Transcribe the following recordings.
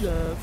yes.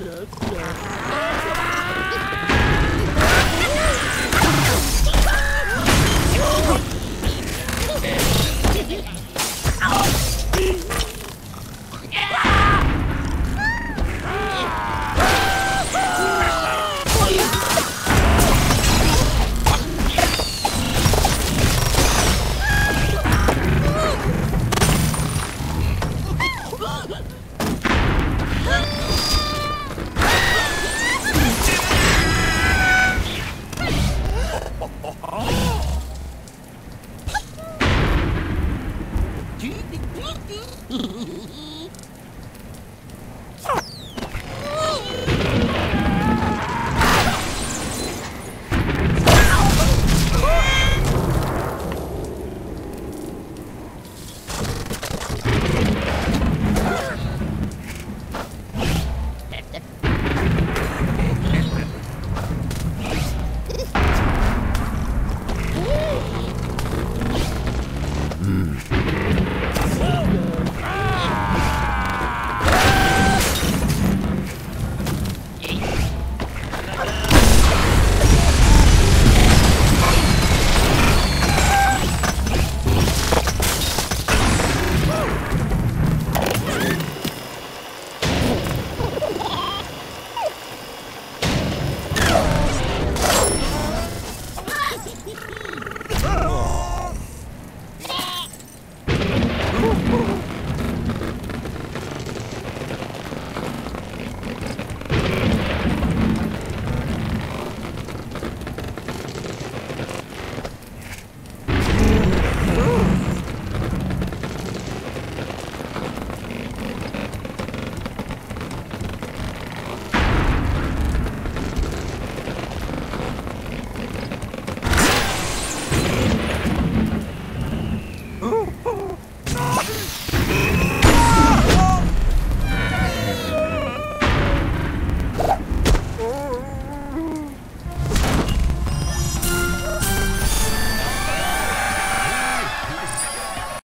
Yes, yes.